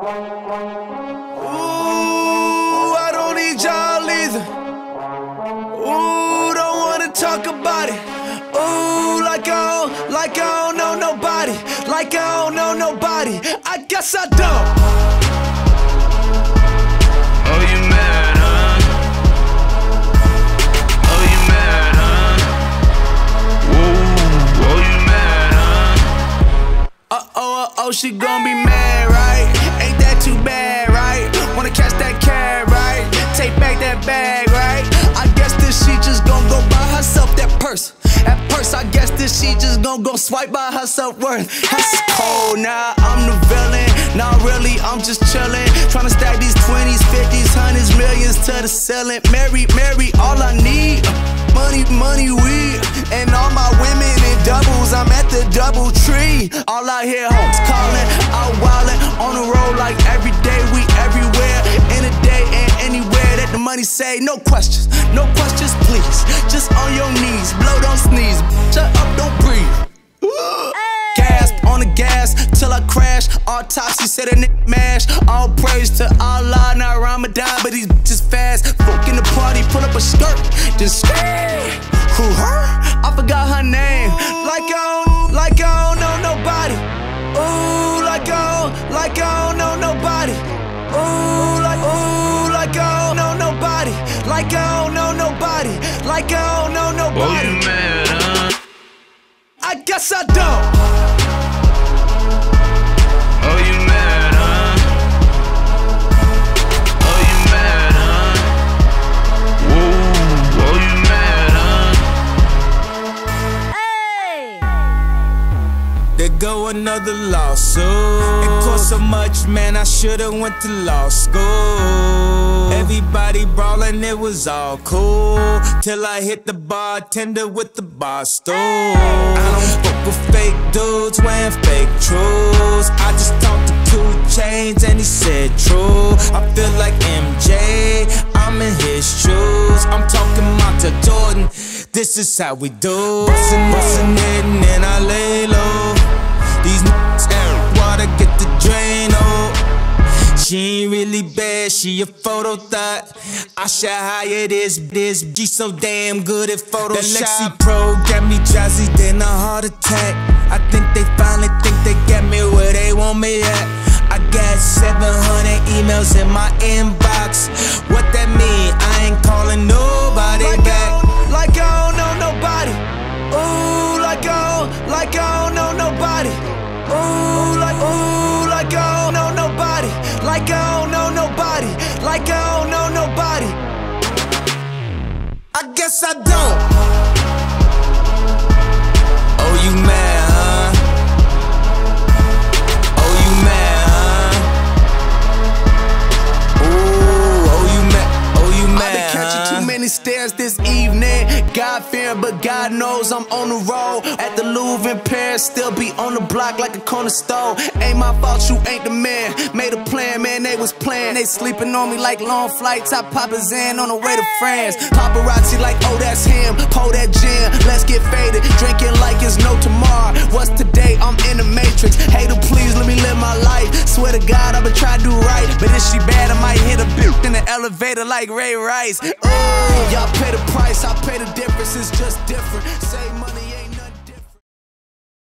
Ooh, I don't need y'all either. Ooh, don't wanna talk about it. Ooh, like I don't know nobody. Like I don't know nobody. I guess I don't. Oh, she gon' be mad, right? Ain't that too bad, right? Wanna catch that cat, right? Take back that bag, right? I guess that she just gon' go buy herself that purse. That purse, I guess that she just gon' go swipe by herself worth. That's cold, now I'm the villain. Nah, really, I'm just chillin'. Tryna stack these 20s, 50s, 100s, millions to the ceiling. Mary, Mary, all I need. Money, money, weed. And all my women in doubles, I'm at the double tree. All I hear hoes calling, out wildin'. On the road like every day, we everywhere. In a day and anywhere that the money say. No questions, no questions, please. Just on your knees, blow, don't sneeze. Shut up, don't breathe. Gasp on the gas till I crash. Autopsy said a nigga mash. All praise to Allah, not Ramadan, but these bitches fast. Folk in the party, pull up a skirt, just scream. Who her? I forgot her name. Like I don't know nobody. Ooh, like I don't know nobody. Ooh, like I don't know nobody. Like I don't know nobody. Like I don't know nobody. Oh, you mad, huh? I guess I don't. There go another lawsuit. It cost so much, man, I should've went to law school. Everybody brawling, it was all cool, till I hit the bartender with the bar stool. I don't fuck with fake dudes wearing fake truths. I just talked to 2 Chainz and he said true. I feel like MJ, I'm in his shoes. I'm talking Monta Jordan, this is how we do. Bustin', hitting, and I lay low. These n****s air water, get the drain, oh. She ain't really bad, she a photo thought. I should hire this G so damn good at Photoshop. That Lexi Pro got me drowsy, then a heart attack. I think they finally think they got me where they want me at. I got 700 emails in my inbox. What that mean? I ain't calling nobody back. Like I don't know nobody. Ooh, like I don't know nobody. Ooh, like I don't know nobody. Like I don't know nobody. Like I don't know nobody. I guess I don't. Oh, you mad, huh? Oh, you mad, huh? Ooh, oh, you mad. Oh, you mad. I've been catching too many stares this evening. God fearing, but God knows I'm on the road. At the Louvre in Paris, still be on the block like a corner store. Ain't my fault, you ain't the man. Made a plan, man, they was playing. They sleeping on me like long flights. I pop a Zan on the way to France. Paparazzi like, oh, that's him. Pour that gin, let's get faded. Drinking like it's no tomorrow. What's today? I'm in the Matrix. Hater, please let me live my life. Swear to God, I've been trying to do right. But if she bad, I might hit a bitch in the elevator like Ray Rice. Ooh, y'all pay the price, I pay the difference, it's just different. Save money.